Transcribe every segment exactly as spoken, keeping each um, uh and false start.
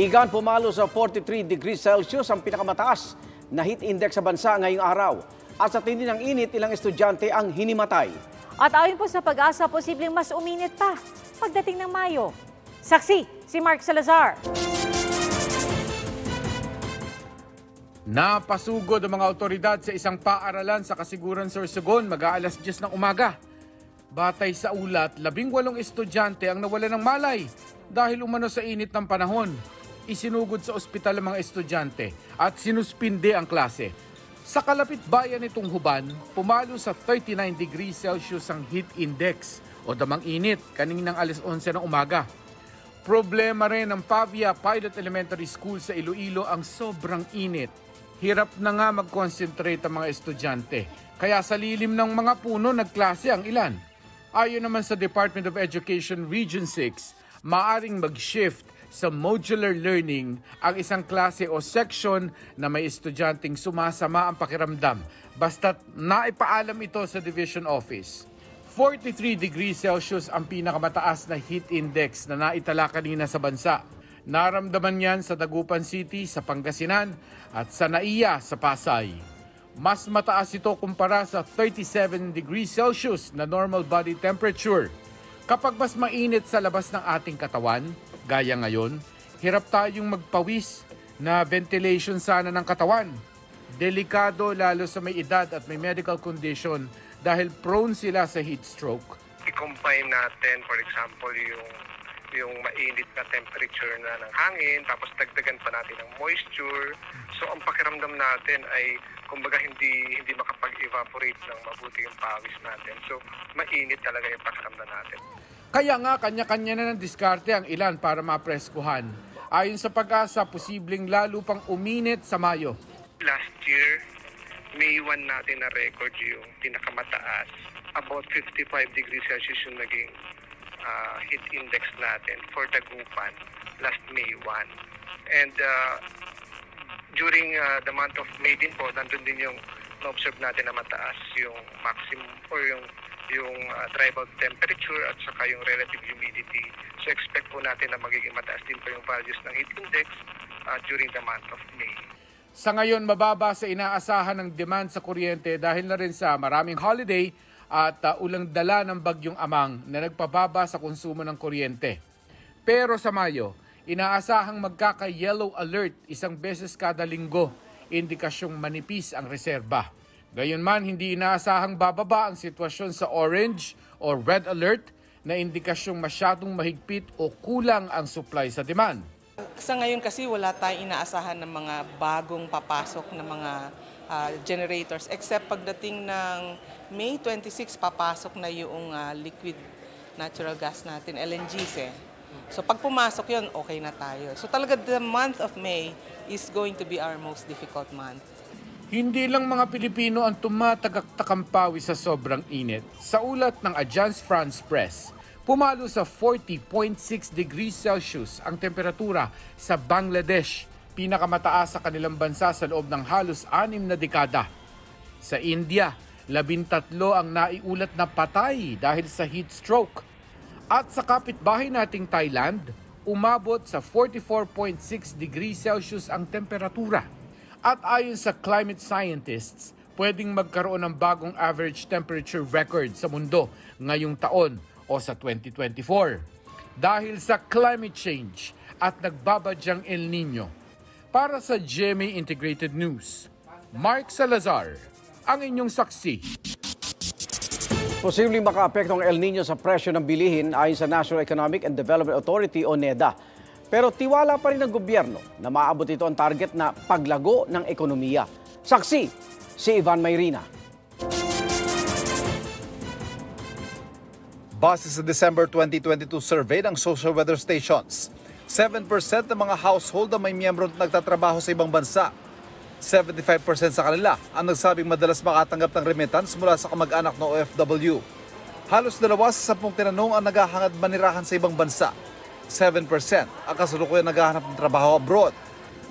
Igan, pumalo sa forty-three degrees Celsius ang pinakamataas na heat index sa bansa ngayong araw. At sa tindi ng init, ilang estudyante ang hinimatay. At ayon po sa Pag-asa, posibleng mas uminit pa pagdating ng Mayo. Saksi, si Mark Salazar. Napasugod ang mga awtoridad sa isang paaralan sa Kasiguran, Sorsogon mag-aalas diyes ng umaga. Batay sa ulat, labing walong estudyante ang nawala ng malay dahil umano sa init ng panahon. Isinugod sa ospital ang mga estudyante at sinuspinde ang klase. Sa kalapit bayan nitong Huban, pumalo sa thirty-nine degrees Celsius ang heat index o damang init kaninang alas onse ng umaga. Problema rin ng Pavia Pilot Elementary School sa Iloilo ang sobrang init. Hirap na nga mag-concentrate ang mga estudyante, kaya sa lilim ng mga puno nagklase ang ilan. Ayon naman sa Department of Education Region six, maaring mag-shift sa modular learning ang isang klase o section na may estudyanteng sumasama ang pakiramdam, basta't naipaalam ito sa division office. forty-three degrees Celsius ang pinakamataas na heat index na naitala kanina sa bansa. Naramdaman yan sa Dagupan City, sa Pangasinan at sa N E A sa Pasay. Mas mataas ito kumpara sa thirty-seven degrees Celsius na normal body temperature. Kapag mas mainit sa labas ng ating katawan, gaya ngayon, hirap tayong magpawis na ventilation sana ng katawan. Delikado lalo sa may edad at may medical condition dahil prone sila sa heat stroke. I-combine natin, for example, yung yung mainit na temperature na ng hangin, tapos dagdagan pa natin ng moisture. So ang pakiramdam natin ay kumbaga hindi hindi makapag-evaporate ng mabuti yung pawis natin. So mainit talaga yung pakiramdam natin. Kaya nga kanya-kanya na ng diskarte ang ilan para mapreskuhan. Ayon sa Pag-asa, posibleng lalo pang uminit sa Mayo. Last year, May first natin na record yung pinakamataas. About fifty-five degrees Celsius yung naging Uh, heat index natin for Dagupan last May first. And uh, during uh, the month of May din po, nandun din yung na-observe natin na mataas yung maximum or yung, yung uh, tribal temperature at saka yung relative humidity. So expect po natin na magiging mataas din po yung values ng heat index uh, during the month of May. Sa ngayon, mababa sa inaasahan ng demand sa kuryente dahil na rin sa maraming holiday at uh, ulang dala ng bagyong Amang na nagpababa sa konsumo ng kuryente. Pero sa Mayo, inaasahang magkaka-yellow alert isang beses kada linggo, indikasyong manipis ang reserba. Gayunman, hindi inaasahang bababa ang sitwasyon sa orange o red alert na indikasyong masyadong mahigpit o kulang ang supply sa demand. Sa ngayon kasi wala tayong inaasahan ng mga bagong papasok na mga Uh, generators, except pagdating ng May twenty-six, papasok na yung uh, liquid natural gas natin, L N Gs eh. So pag pumasok yun, okay na tayo. So talaga the month of May is going to be our most difficult month. Hindi lang mga Pilipino ang tumatagaktakang pawis sa sobrang init. Sa ulat ng Agence France Press, pumalo sa forty point six degrees Celsius ang temperatura sa Bangladesh, pinakamataas sa kanilang bansa sa loob ng halos anim na dekada. Sa India, labintatlo ang naiulat na patay dahil sa heat stroke. At sa kapitbahay nating Thailand, umabot sa forty-four point six degrees Celsius ang temperatura. At ayon sa climate scientists, pwedeng magkaroon ng bagong average temperature record sa mundo ngayong taon o sa twenty twenty-four. Dahil sa climate change at nagbabadyang El Niño. Para sa G M A Integrated News, Mark Salazar, ang inyong saksi. Posibleng makaapekto ng El Niño sa presyo ng bilihin ayon sa National Economic and Development Authority o NEDA. Pero tiwala pa rin ng gobyerno na maaabot ito ang target na paglago ng ekonomiya. Saksi, si Ivan Mayrina. Base sa December twenty twenty-two survey ng Social Weather Stations, seven percent ng mga household ang may miyembro na nagtatrabaho sa ibang bansa. seventy-five percent sa kanila ang nagsabing madalas makatanggap ng remittance mula sa kamag-anak na O F W. Halos dalawa sa sampung tinanong ang naghahangad manirahan sa ibang bansa. seven percent ang kasalukuyang naghahanap ng trabaho abroad.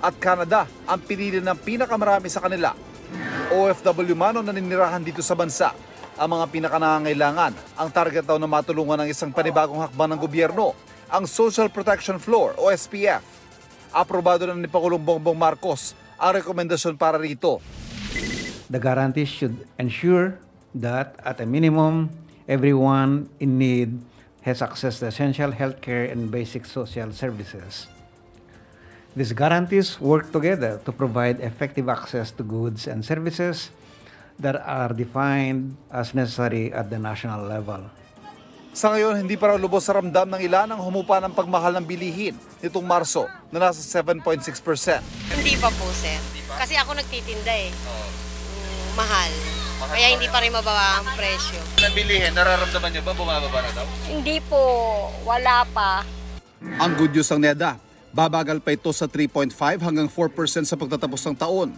At Canada ang pinili ng pinakamarami sa kanila. O F W man o naninirahan dito sa bansa, ang mga pinakanangangailangan ang target daw na matulungan ng isang panibagong hakbang ng gobyerno, ang Social Protection Floor o S P F. aprobado na ni Pangulong Bongbong Marcos ang rekomendasyon para rito. The guarantees should ensure that at a minimum, everyone in need has access to essential health care and basic social services. These guarantees work together to provide effective access to goods and services that are defined as necessary at the national level. Sa ngayon, hindi pa raw lubos sa ramdam ng ilan ang humupa ng pagmahal ng bilihin nitong Marso na nasa seven point six percent. Hindi pa po, sir. Kasi ako nagtitinda eh. Um, mahal. Kaya hindi pa rin mababa ang presyo. Ang bilihin, nararamdaman niyo ba bumababa na daw? Hindi po. Wala pa. Ang good news ng NEDA, babagal pa ito sa three point five hanggang four percent sa pagtatapos ng taon.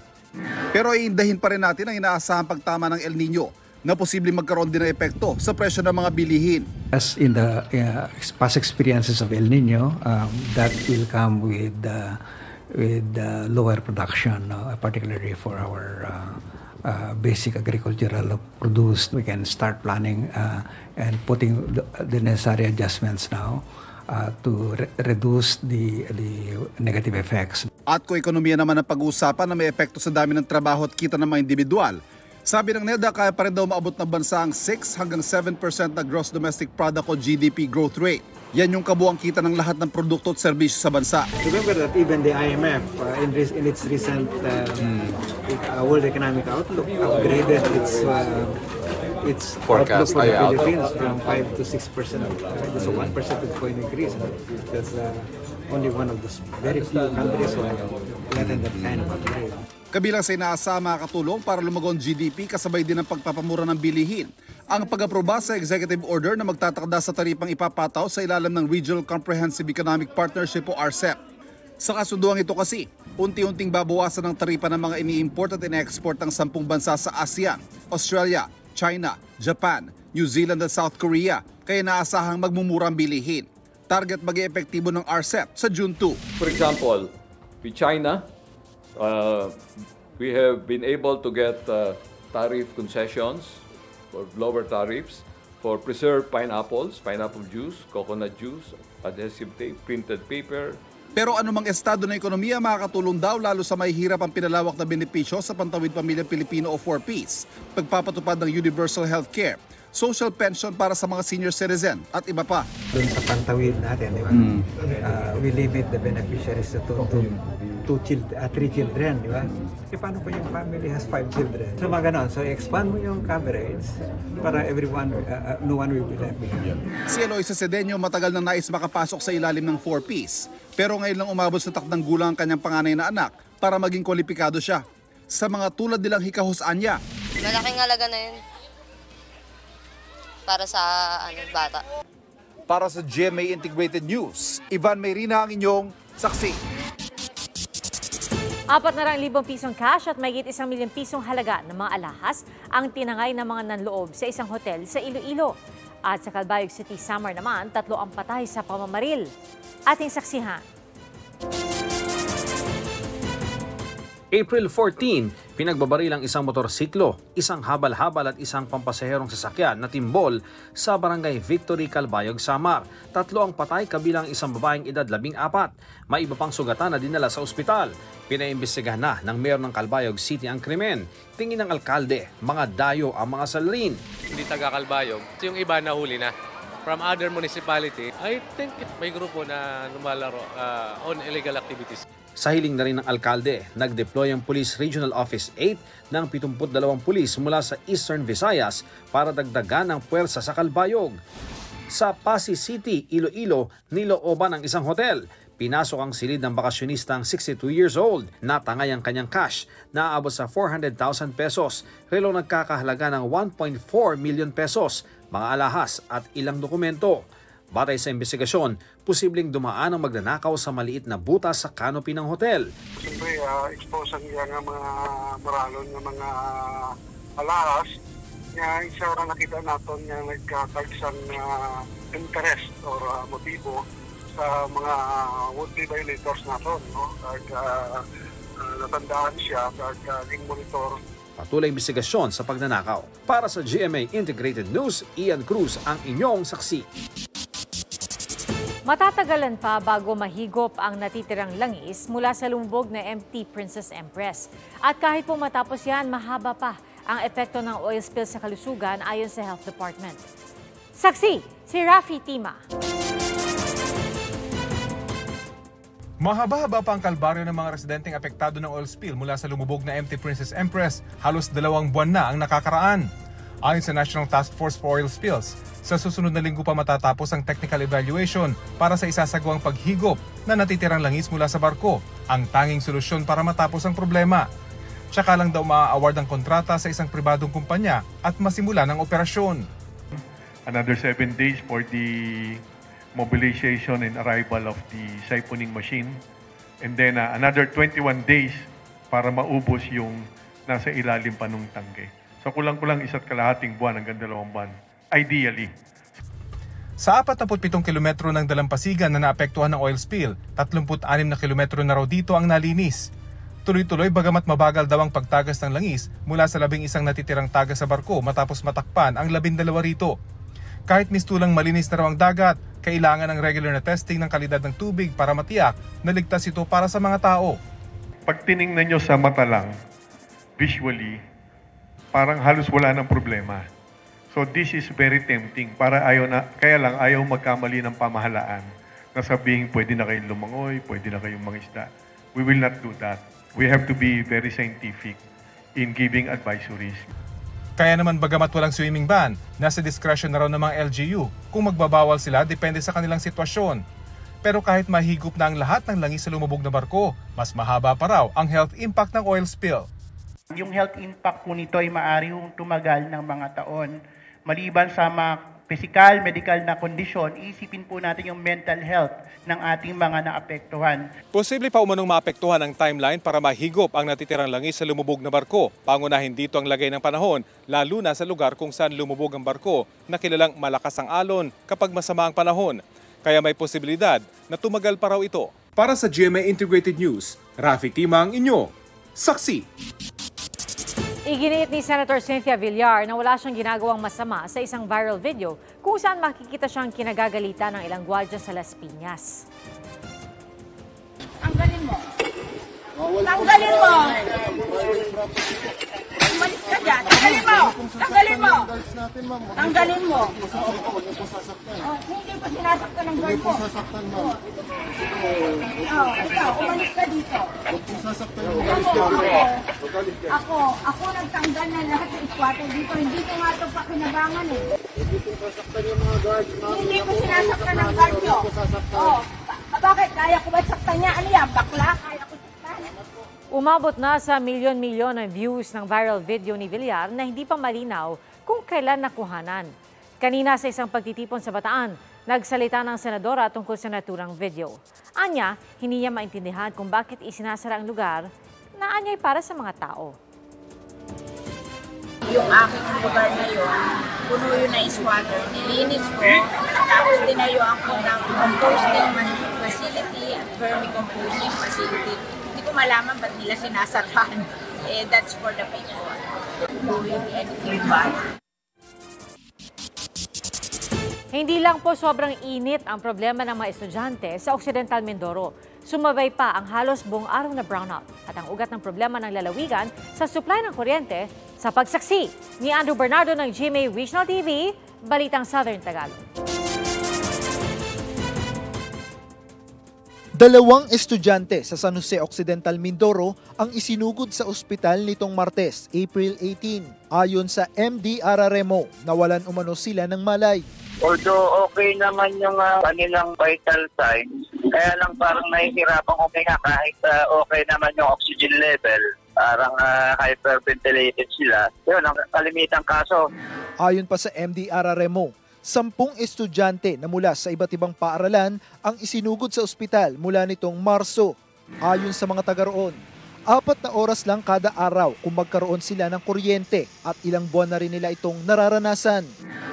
Pero iindahin pa rin natin ang inaasahang pagtama ng El Niño na posibleng magkaroon din ng epekto sa presyo ng mga bilihin. As in the uh, past experiences of El Niño, um, that will come with uh, with uh, lower production, uh, particularly for our uh, uh, basic agricultural produce. We can start planning uh, and putting the, the necessary adjustments now uh, to re reduce the the negative effects. At kung ekonomiya naman ang pag-uusapan na may epekto sa dami ng trabaho at kita ng mga individual, sabi ng NEDA, kaya pa rin daw maabot ng bansa ang six hanggang seven percent na gross domestic product o G D P growth rate. Yan yung kabuang kita ng lahat ng produkto at serbisyo sa bansa. Remember that even the I M F uh, in, in its recent uh, uh, World Economic Outlook upgraded its uh, its outlook for the Philippines from five to six percent. That's a one percentage point increase. That's uh, only one of the very few countries who had that kind of upgrade. Kabilang sa inaasama katulong para lumago ang G D P kasabay din ng pagpapamura ng bilihin, ang pag-aproba sa executive order na magtatakda sa taripang ipapataw sa ilalim ng Regional Comprehensive Economic Partnership o R C E P. Sa kasunduan ito kasi, unti-unting babawasan ang taripa ng mga ini-import at ine-export ng sampung bansa sa ASEAN, Australia, China, Japan, New Zealand at South Korea, kaya naasahang magmumura ang bilihin. Target mag-iepektibo ng R C E P sa June two. For example, with China, Uh, we have been able to get uh, tariff concessions or lower tariffs for preserved pineapples, pineapple juice, coconut juice, adhesive tape, printed paper. Pero anumang estado ng ekonomiya makakatulong daw lalo sa mahihirap ang pinalawak na benepisyo sa Pantawid Pamilya Pilipino o four Ps, pagpapatupad ng universal health care, social pension para sa mga senior citizen at iba pa. Doon sa Pantawid natin, di ba? Mm. Uh, we limit the beneficiaries to two children, uh, three children, di ba? E paano kung yung family has five children? So mga ganon, so expand mo yung coverage para everyone, uh, no one will be left behind. Si Eloisa Cedeño matagal na nais makapasok sa ilalim ng four Ps, pero ngayon lang umabot sa takdang gulang ang kanyang panganay na anak para maging kwalipikado siya sa mga tulad nilang hikahusaan niya. Malaking halaga na yun para sa ano, bata. Para sa G M A Integrated News, Ivan Mayrina ang inyong saksi. Apat na libong pisong cash at mayigit isang milyong pisong halaga ng mga alahas ang tinangay ng mga nanloob sa isang hotel sa Iloilo. At sa Calbayog City, Samar naman, tatlo ang patay sa pamamaril. Ating saksihan. April fourteen, pinagbabaril ang isang motorsiklo, isang habal-habal at isang pampasaherong sasakyan na timbol sa Barangay Victory, Calbayog, Samar. Tatlo ang patay kabilang isang babaeng edad labing apat. May iba pang sugatan na dinala sa ospital. Pinaimbestigahan na ng mayor ng Calbayog City ang krimen. Tingin ng alkalde, mga dayo ang mga salarin. Hindi taga-Calbayog, yung iba nahuli na. From other municipality, I think may grupo na lumalaro uh, on illegal activities. Sa hiling na rin ng alkalde, nag-deploy ang Police Regional Office eight ng pitungput dalawang pulis mula sa Eastern Visayas para dagdagan ang puwersa sa Calbayog. Sa Pasig City, Iloilo, nilooban ang isang hotel. Pinasok ang silid ng bakasyonistang sixty-two years old na tangay ang kanyang cash na aabot sa four hundred thousand pesos, relo nagkakahalaga ng one point four million pesos, mga alahas at ilang dokumento. Batay sa investigasyon, posibleng dumaan ang magnanakaw sa maliit na butas sa canopy ng hotel. Siyempre, uh, expose ang nga mga maralon ng mga alahas na isa orang nakita natin na nagkatag sa uh, interest or uh, motibo sa mga would-be violators natin. No? At uh, uh, natandaan siya at naging uh, monitor. Patuloy investigasyon sa pagnanakaw. Para sa G M A Integrated News, Ian Cruz ang inyong saksi. Matatagalan pa bago mahigop ang natitirang langis mula sa lumubog na M T Princess Empress. At kahit po matapos yan, mahaba pa ang epekto ng oil spill sa kalusugan ayon sa Health Department. Saksi, si Rafi Timang. Mahaba-haba pa ang kalbaryo ng mga residenteng apektado ng oil spill mula sa lumubog na M T Princess Empress, halos dalawang buwan na ang nakakaraan. Ayon sa National Task Force for Oil Spills, sa susunod na linggo pa matatapos ang technical evaluation para sa isasagawang paghigop na natitirang langis mula sa barko, ang tanging solusyon para matapos ang problema. Tsaka lang daw maa-award ang kontrata sa isang pribadong kumpanya at masimula ng operasyon. Another seven days for the mobilization and arrival of the siphoning machine. And then uh, another twenty-one days para maubos yung nasa ilalim pa ng tangke. So kulang-kulang isa't kalahating buwan hanggang dalawang buwan, ideally. Sa forty-seven kilometro ng dalampasigan na naapektuhan ng oil spill, thirty-six na kilometro na raw dito ang nalinis. Tuloy-tuloy bagamat mabagal daw ang pagtagas ng langis mula sa labing isang natitirang taga sa barko matapos matakpan ang labindalawa rito. Kahit mistulang malinis na raw ang dagat, kailangan ng regular na testing ng kalidad ng tubig para matiyak na ligtas ito para sa mga tao. Pag tinignan nyo sa mata lang, visually, parang halos wala ng problema. So this is very tempting. Para ayaw na, kaya lang ayaw magkamali ng pamahalaan na sabihin pwede na kayong lumangoy, pwede na kayong mangisda. We will not do that. We have to be very scientific in giving advisories. Kaya naman bagamat walang swimming ban, nasa discretion na raw ng mga L G U kung magbabawal sila depende sa kanilang sitwasyon. Pero kahit mahigop na ang lahat ng langis sa lumubog na barko, mas mahaba pa raw ang health impact ng oil spill. Yung health impact po nito ay maaari yung tumagal ng mga taon. Maliban sa mga physical, medical na kondisyon, isipin po natin yung mental health ng ating mga naapektuhan. Posible pa umanong maapektuhan ang timeline para mahigop ang natitirang langis sa lumubog na barko. Pangunahin dito ang lagay ng panahon, lalo na sa lugar kung saan lumubog ang barko na kilalang malakas ang alon kapag masama ang panahon. Kaya may posibilidad na tumagal pa raw ito. Para sa G M A Integrated News, Rafi Timang, inyo, saksi. Iginiit ni Senator Cynthia Villar na wala siyang ginagawang masama sa isang viral video kung saan makikita siyang kinagagalita ng ilang gwardiya sa Las Piñas. Tanggalin mo. Tanggalin mo. Umalis ka dyan. Tanggalin mo. Tanggalin mo. Tanggalin mo. Hindi po sinasaktan ng guard ko. Ikaw, umalis ka dito. Ako, ako nagtanggal na lahat ng iskwato dito. Hindi ko nga ito pa kinabangan eh. Hindi po sinasaktan yung mga guard. Hindi po sinasaktan ng guard ko. Bakit? Kaya ko ba saktan niya? Ano yan? Bakla? Kaya ko saktan. Umabot na sa milyon-milyon ang views ng viral video ni Villar na hindi pa malinaw kung kailan nakuhanan. Kanina sa isang pagtitipon sa Bataan, nagsalita ng senadora tungkol sa naturang video. Anya, hindi niya maintindihan kung bakit isinasara ang lugar na anya'y para sa mga tao. Yung aking lugar na yun, puno yun na iswater, nilinis ko, tapos dinayuan ko ng composting facility at vermicomposting facility. Hindi ko malaman ba't nila sinasaktan. Eh, that's for the people. Doing anything bad. Hindi lang po sobrang init ang problema ng mga estudyante sa Occidental Mindoro. Sumabay pa ang halos buong araw na brownout at ang ugat ng problema ng lalawigan sa supply ng kuryente sa pagsaksi ni Andrew Bernardo ng G M A Regional T V, Balitang Southern Tagalog. Dalawang estudyante sa San Jose Occidental Mindoro ang isinugod sa ospital nitong Martes, April eighteen. Ayon sa M D R R M O, nawalan umano sila ng malay. Although okay naman yung uh, kanilang vital signs, kaya lang parang nahihirapang huminga kahit uh, okay naman yung oxygen level. Parang uh, hyperventilated sila. Yun ang kalimitang kaso. Ayon pa sa M D R R M O, Sampung estudyante na mula sa iba't ibang paaralan ang isinugod sa ospital mula nitong Marso. Ayon sa mga taga roon, apat na oras lang kada araw kung magkaroon sila ng kuryente at ilang buwan na rin nila itong nararanasan.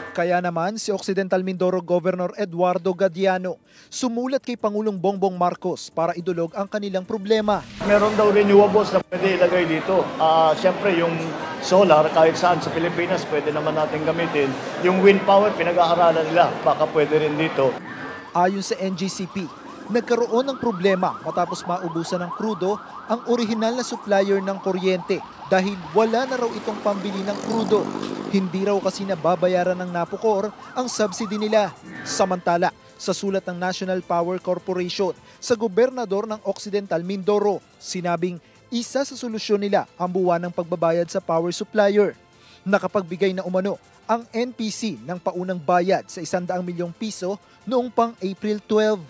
Kaya naman si Occidental Mindoro Governor Eduardo Gadiano sumulat kay Pangulong Bongbong Marcos para idulog ang kanilang problema. Meron daw renewables na pwede ilagay dito. Uh, Siyempre yung solar, kahit saan sa Pilipinas, pwede naman natin gamitin. Yung wind power, pinag-aaralan nila, baka pwede rin dito. Ayon sa N G C P, nagkaroon ng problema matapos maubusan ng krudo ang orihinal na supplier ng kuryente dahil wala na raw itong pambili ng krudo. Hindi raw kasi nababayaran ng Napocor ang subsidy nila. Samantala, sa sulat ng National Power Corporation sa gobernador ng Occidental Mindoro, sinabing isa sa solusyon nila ang buwanang pagbabayad sa power supplier. Nakapagbigay na umano ang N P C ng paunang bayad sa isang daang milyong piso noong pang April twelve.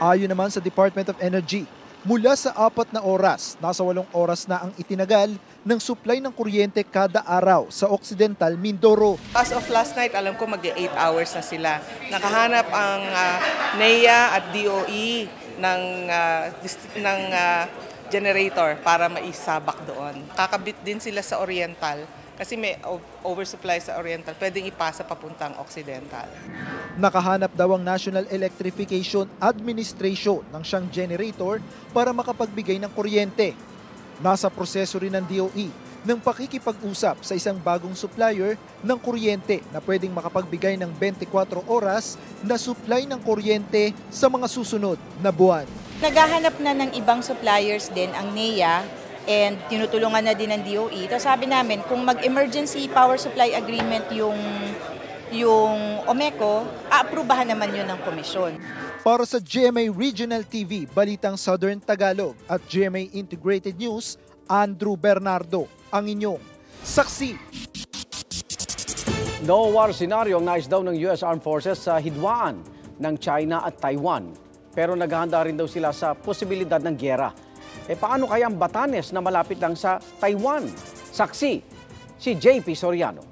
Ayon naman sa Department of Energy, mula sa apat na oras, nasa walong oras na ang itinagal ng supply ng kuryente kada araw sa Occidental Mindoro. As of last night, alam ko mag-eight hours na sila. Nakahanap ang uh, N E A at D O E ng, uh, ng uh, generator para maisabak doon. Kakabit din sila sa Oriental. Kasi may oversupply sa Oriental, pwedeng ipasa papuntang Occidental. Nakahanap daw ang National Electrification Administration ng siyang generator para makapagbigay ng kuryente. Nasa proseso rin ng D O E ng pakikipag-usap sa isang bagong supplier ng kuryente na pwedeng makapagbigay ng twenty-four oras na supply ng kuryente sa mga susunod na buwan. Naghahanap na ng ibang suppliers din ang N E A, and tinutulungan na din ng D O E. Tapos sabi namin, kung mag-emergency power supply agreement yung, yung OMECO, aaprubahan naman yun ng komisyon. Para sa G M A Regional T V, Balitang Southern Tagalog at G M A Integrated News, Andrew Bernardo, ang inyong saksi. No war scenario ang nais daw ng U S Armed Forces sa hidwaan ng China at Taiwan. Pero naghahanda rin daw sila sa posibilidad ng giyera. E paano kaya ang Batanes na malapit lang sa Taiwan? Saksi, si J P Soriano.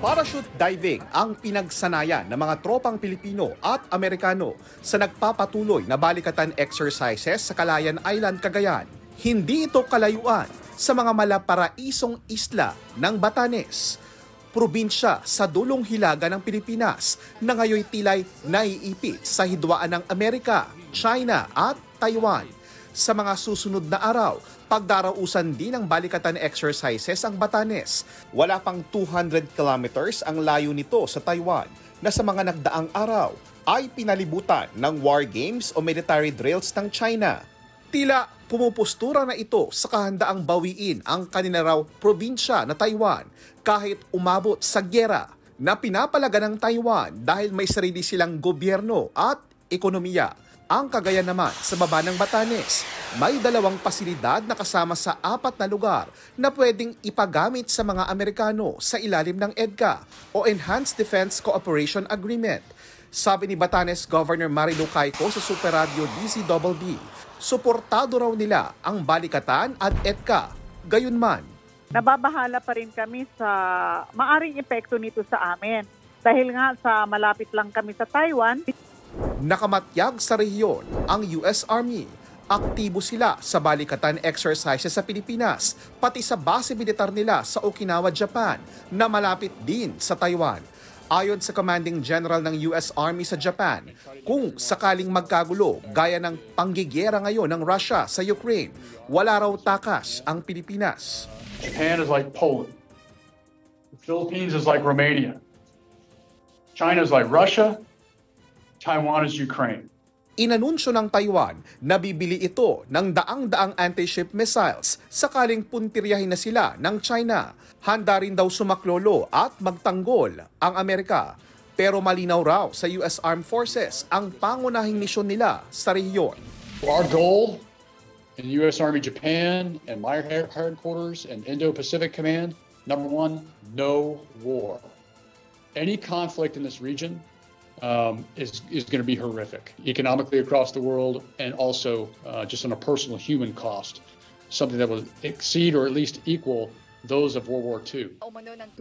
Parachute diving ang pinagsanayan ng mga tropang Pilipino at Amerikano sa nagpapatuloy na balikatan exercises sa Calayan Island, Cagayan. Hindi ito kalayuan sa mga malaparaisong isla ng Batanes, probinsya sa dulong hilaga ng Pilipinas na ngayon tila'y naiipit sa hidwaan ng Amerika, China at Taiwan. Sa mga susunod na araw, pagdarausan din ng balikatan exercises ang Batanes. Wala pang two hundred kilometers ang layo nito sa Taiwan na sa mga nagdaang araw ay pinalibutan ng war games o military drills ng China. Tila pumupustura na ito sa kahandaang bawiin ang kaninaraw probinsya na Taiwan kahit umabot sa giyera na pinapalaga ng Taiwan dahil may sarili silang gobyerno at ekonomiya. Ang Cagayan naman sa baba ng Batanes, may dalawang pasilidad na kasama sa apat na lugar na pwedeng ipagamit sa mga Amerikano sa ilalim ng EDCA o Enhanced Defense Cooperation Agreement. Sabi ni Batanes Governor Marie Lucaico sa Super Radio D C B B, suportado raw nila ang balikatan at EDCA. Gayunman, nababahala pa rin kami sa maaring epekto nito sa amin dahil nga sa malapit lang kami sa Taiwan. Nakamatyag sa rehiyon ang U S Army. Aktibo sila sa balikatan exercises sa Pilipinas, pati sa base militar nila sa Okinawa, Japan, na malapit din sa Taiwan. Ayon sa Commanding General ng U S Army sa Japan, kung sakaling magkagulo gaya ng panggigera ngayon ng Russia sa Ukraine, wala raw takas ang Pilipinas. Japan is like Poland. The Philippines is like Romania. China is like Russia. Taiwan is Ukraine. Inanunsyo ng Taiwan na bibili ito ng daang-daang anti-ship missiles sakaling puntiryahin na sila ng China. Handa rin daw sumaklolo at magtanggol ang Amerika. Pero malinaw raw sa U S Armed Forces ang pangunahing misyon nila sa rehiyon. Our goal in U S Army Japan and my headquarters and Indo-Pacific Command, number one, no war. Any conflict in this region Um, is, is going to be horrific, economically across the world, and also uh, just on a personal human cost, something that will exceed or at least equal those of World War Two.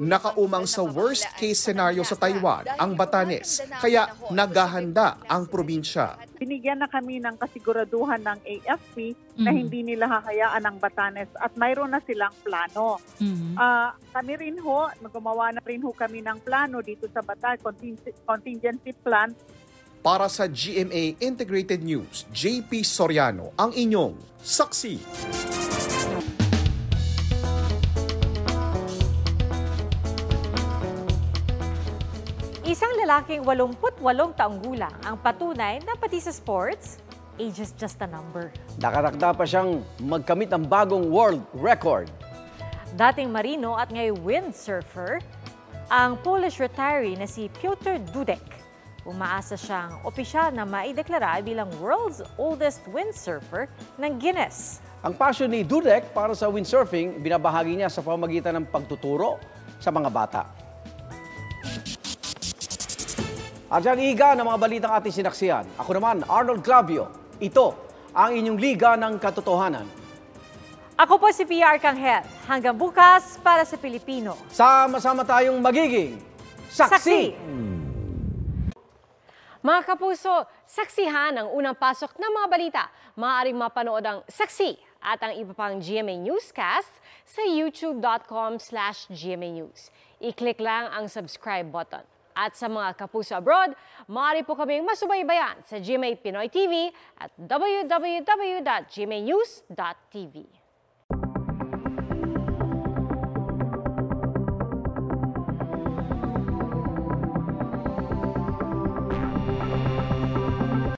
Nakaumang sa worst case scenario sa Taiwan ang Batanes, kaya naghahanda ang probinsya. Binigyan na kami ng kasiguraduhan ng A F P mm-hmm. na hindi nila hahayaan ang Batanes at mayroon na silang plano. Mm-hmm. Uh, kami rin ho, gumawa na rin ho kami ng plano dito sa Batanes, contingency plan. Para sa G M A Integrated News, J P Soriano, ang inyong saksi. Isang lalaking eighty-eight taong gulang ang patunay na pati sa sports, age is just a number. Nakatakda pa siyang magkamit ng bagong world record. Dating marino at ngayon windsurfer, ang Polish retiree na si Piotr Dudek. Umaasa siyang opisyal na maideklara bilang world's oldest windsurfer ng Guinness. Ang passion ni Dudek para sa windsurfing, binabahagi niya sa pamamagitan ng pagtuturo sa mga bata. At yan, iga ng mga balitang ating sinaksihan. Ako naman, Arnold Clavio. Ito ang inyong Liga ng Katotohanan. Ako po si Pia Arcangel. Hanggang bukas para sa Pilipino. Sama-sama tayong magiging saksi! saksi. Mga kapuso, saksihan ang unang pasok ng mga balita. Maaaring mapanood ang saksi at ang iba pang G M A Newscast sa youtube dot com slash G M A News. I-click lang ang subscribe button. At sa mga kapuso abroad, maaari po kaming masubaybayan sa G M A Pinoy T V at w w w dot G M A News dot T V.